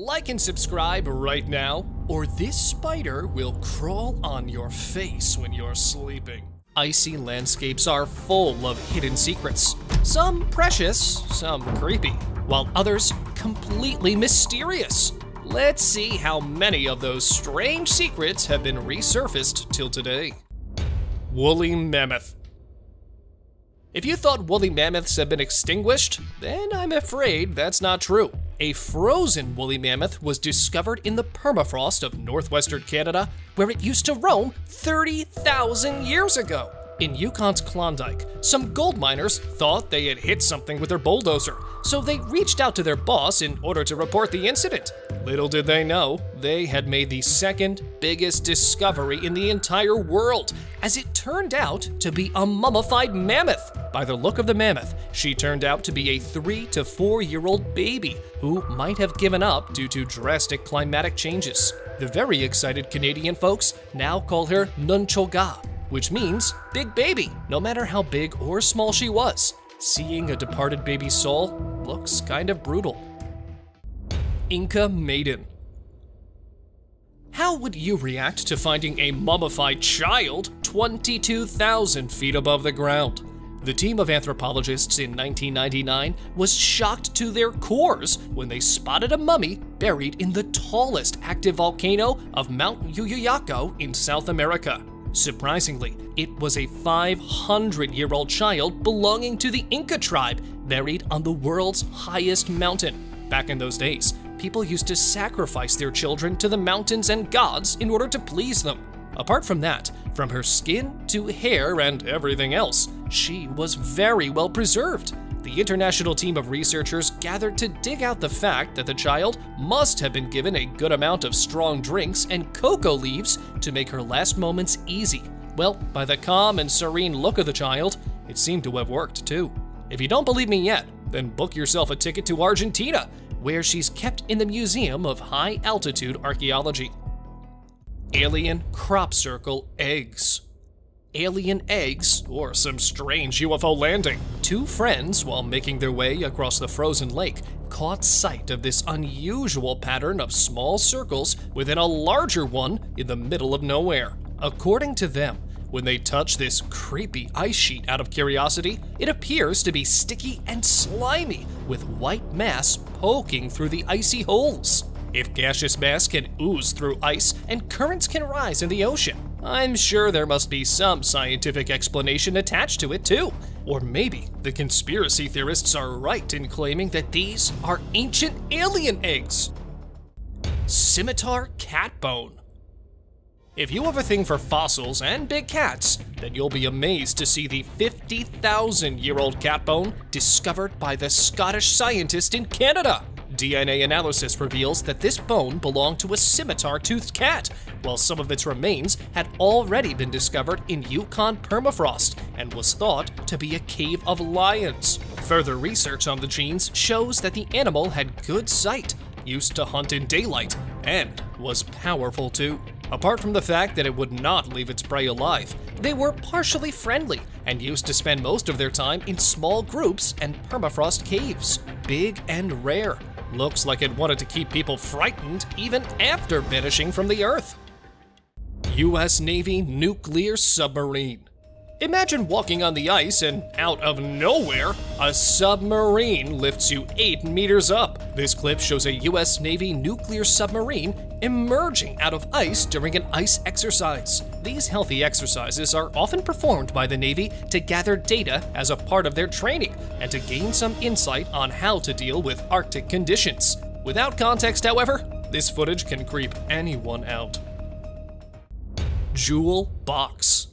Like and subscribe right now, or this spider will crawl on your face when you're sleeping. Icy landscapes are full of hidden secrets. Some precious, some creepy, while others completely mysterious. Let's see how many of those strange secrets have been resurfaced till today. Woolly mammoth. If you thought woolly mammoths have been extinguished, then I'm afraid that's not true. A frozen woolly mammoth was discovered in the permafrost of northwestern Canada, where it used to roam 30,000 years ago. In Yukon's Klondike, some gold miners thought they had hit something with their bulldozer, so they reached out to their boss in order to report the incident. Little did they know, they had made the second biggest discovery in the entire world, as it turned out to be a mummified mammoth. By the look of the mammoth, she turned out to be a 3- to 4-year-old baby who might have given up due to drastic climatic changes. The very excited Canadian folks now call her Nunchoga, which means big baby, no matter how big or small she was. Seeing a departed baby's soul looks kind of brutal. Inca maiden. How would you react to finding a mummified child 22,000 feet above the ground? The team of anthropologists in 1999 was shocked to their cores when they spotted a mummy buried in the tallest active volcano of Mount Llullaillaco in South America. Surprisingly, it was a 500-year-old child belonging to the Inca tribe, buried on the world's highest mountain. Back in those days, people used to sacrifice their children to the mountains and gods in order to please them. Apart from that, from her skin to hair and everything else, she was very well preserved. The international team of researchers gathered to dig out the fact that the child must have been given a good amount of strong drinks and cocoa leaves to make her last moments easy. Well, by the calm and serene look of the child, it seemed to have worked too. If you don't believe me yet, then book yourself a ticket to Argentina, where she's kept in the Museum of High Altitude Archaeology. Alien crop circle eggs. Alien eggs, or some strange UFO landing. Two friends, while making their way across the frozen lake, caught sight of this unusual pattern of small circles within a larger one in the middle of nowhere. According to them, when they touch this creepy ice sheet out of curiosity, it appears to be sticky and slimy, with white mass poking through the icy holes. If gaseous mass can ooze through ice and currents can rise in the ocean, I'm sure there must be some scientific explanation attached to it too. Or maybe the conspiracy theorists are right in claiming that these are ancient alien eggs. Scimitar Catbone. If you have a thing for fossils and big cats, then you'll be amazed to see the 50,000-year-old catbone discovered by the Scottish scientist in Canada. DNA analysis reveals that this bone belonged to a scimitar-toothed cat, while some of its remains had already been discovered in Yukon permafrost and was thought to be a cave of lions. Further research on the genes shows that the animal had good sight, used to hunt in daylight, and was powerful too. Apart from the fact that it would not leave its prey alive, they were partially friendly and used to spend most of their time in small groups and permafrost caves. Big and rare. Looks like it wanted to keep people frightened even after vanishing from the Earth. U.S. Navy nuclear submarine. Imagine walking on the ice and out of nowhere, a submarine lifts you 8 meters up. This clip shows a U.S. Navy nuclear submarine emerging out of ice during an ice exercise. These healthy exercises are often performed by the Navy to gather data as a part of their training and to gain some insight on how to deal with Arctic conditions. Without context, however, this footage can creep anyone out. Jewel box.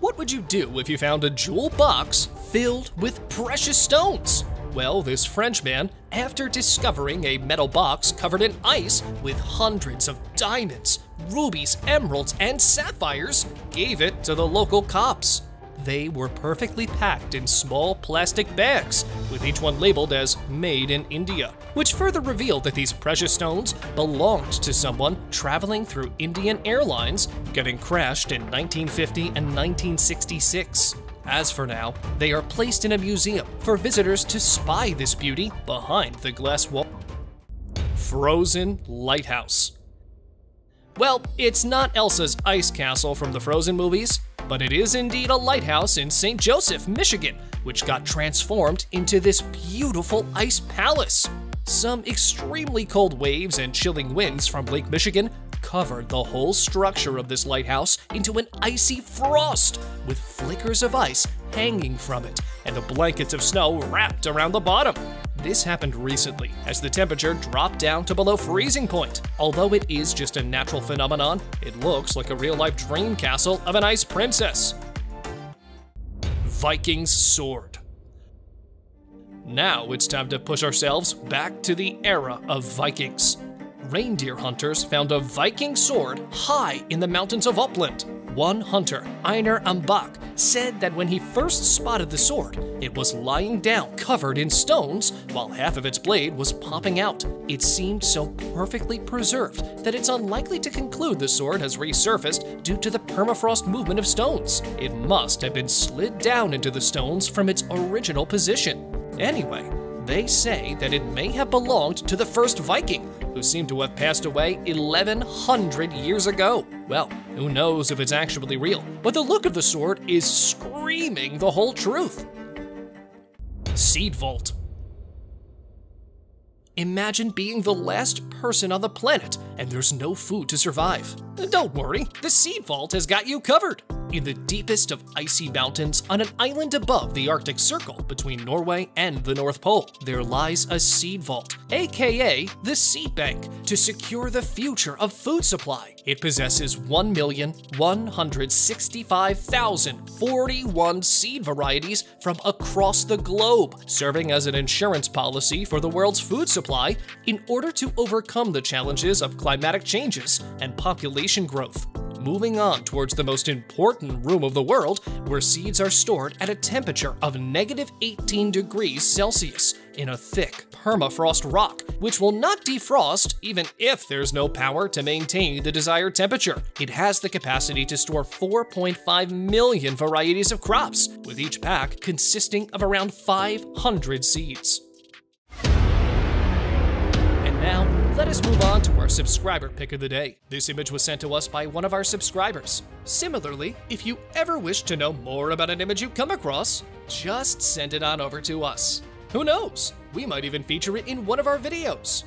What would you do if you found a jewel box filled with precious stones? Well, this Frenchman, after discovering a metal box covered in ice with hundreds of diamonds, rubies, emeralds, and sapphires, gave it to the local cops. They were perfectly packed in small plastic bags, with each one labeled as Made in India, which further revealed that these precious stones belonged to someone traveling through Indian Airlines, getting crashed in 1950 and 1966. As for now, they are placed in a museum for visitors to spy this beauty behind the glass wall. Frozen Lighthouse. Well, it's not Elsa's ice castle from the Frozen movies, but it is indeed a lighthouse in St. Joseph, Michigan, which got transformed into this beautiful ice palace. Some extremely cold waves and chilling winds from Lake Michigan covered the whole structure of this lighthouse into an icy frost, with flickers of ice hanging from it and the blankets of snow wrapped around the bottom. This happened recently as the temperature dropped down to below freezing point. Although it is just a natural phenomenon, it looks like a real-life dream castle of an ice princess. Viking's Sword. Now it's time to push ourselves back to the era of Vikings. Reindeer hunters found a Viking sword high in the mountains of Uppland. One hunter, Einar Ambach, said that when he first spotted the sword, it was lying down covered in stones while half of its blade was popping out. It seemed so perfectly preserved that it's unlikely to conclude the sword has resurfaced due to the permafrost movement of stones. It must have been slid down into the stones from its original position. Anyway, they say that it may have belonged to the first Viking, who seemed to have passed away 1,100 years ago. Well, who knows if it's actually real, but the look of the sword is screaming the whole truth. Seed Vault. Imagine being the last person on the planet and there's no food to survive. Don't worry, the Seed Vault has got you covered. In the deepest of icy mountains on an island above the Arctic Circle between Norway and the North Pole, there lies a seed vault, aka the seed bank, to secure the future of food supply. It possesses 1,165,041 seed varieties from across the globe, serving as an insurance policy for the world's food supply in order to overcome the challenges of climatic changes and population growth. Moving on towards the most important room of the world, where seeds are stored at a temperature of -18°C in a thick permafrost rock, which will not defrost even if there's no power to maintain the desired temperature. It has the capacity to store 4.5 million varieties of crops, with each pack consisting of around 500 seeds. And now, let us move on to our subscriber pick of the day. This image was sent to us by one of our subscribers. Similarly, if you ever wish to know more about an image you come across, just send it on over to us. Who knows? We might even feature it in one of our videos.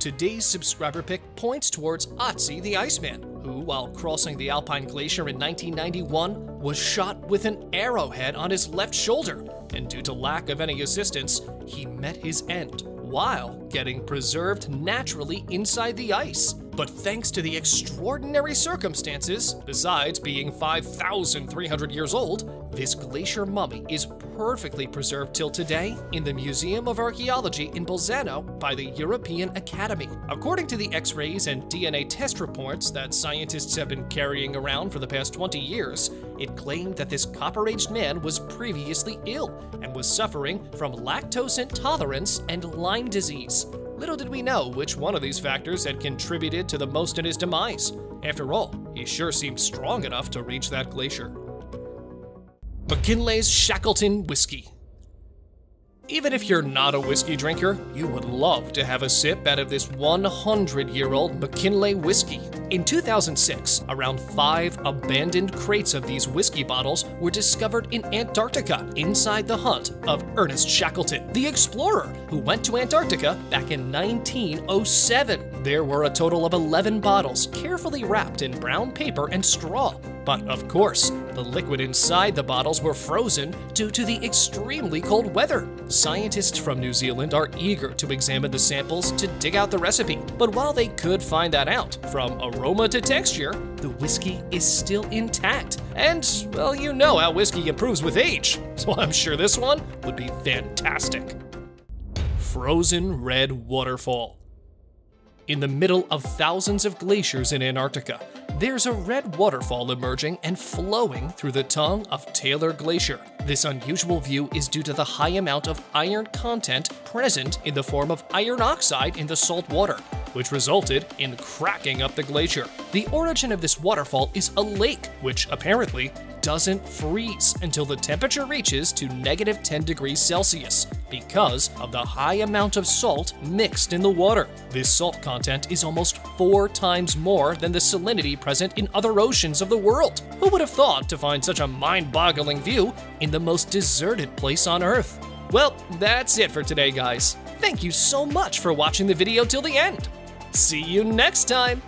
Today's subscriber pick points towards Otzi the Iceman, who, while crossing the Alpine Glacier in 1991, was shot with an arrowhead on his left shoulder, and due to lack of any assistance, he met his end, while getting preserved naturally inside the ice. But thanks to the extraordinary circumstances, besides being 5,300 years old, this glacier mummy is perfectly preserved till today in the Museum of Archaeology in Bolzano by the European Academy. According to the X-rays and DNA test reports that scientists have been carrying around for the past 20 years, it claimed that this copper-aged man was previously ill and was suffering from lactose intolerance and Lyme disease. Little did we know which one of these factors had contributed to the most in his demise. After all, he sure seemed strong enough to reach that glacier. Mackinlay's Shackleton Whisky. Even if you're not a whiskey drinker, you would love to have a sip out of this 100-year-old Mackinlay whiskey. In 2006, around 5 abandoned crates of these whiskey bottles were discovered in Antarctica inside the hut of Ernest Shackleton, the explorer who went to Antarctica back in 1907. There were a total of 11 bottles carefully wrapped in brown paper and straw. But of course, the liquid inside the bottles were frozen due to the extremely cold weather. Scientists from New Zealand are eager to examine the samples to dig out the recipe. But while they could find that out, from aroma to texture, the whiskey is still intact. And, well, you know how whiskey improves with age, so I'm sure this one would be fantastic. Frozen Red Waterfall. In the middle of thousands of glaciers in Antarctica, there's a red waterfall emerging and flowing through the tongue of Taylor Glacier. This unusual view is due to the high amount of iron content present in the form of iron oxide in the salt water, which resulted in cracking up the glacier. The origin of this waterfall is a lake, which apparently doesn't freeze until the temperature reaches to -10°C because of the high amount of salt mixed in the water. This salt content is almost 4 times more than the salinity present in other oceans of the world. Who would have thought to find such a mind-boggling view in the most deserted place on Earth? Well, that's it for today, guys. Thank you so much for watching the video till the end. See you next time!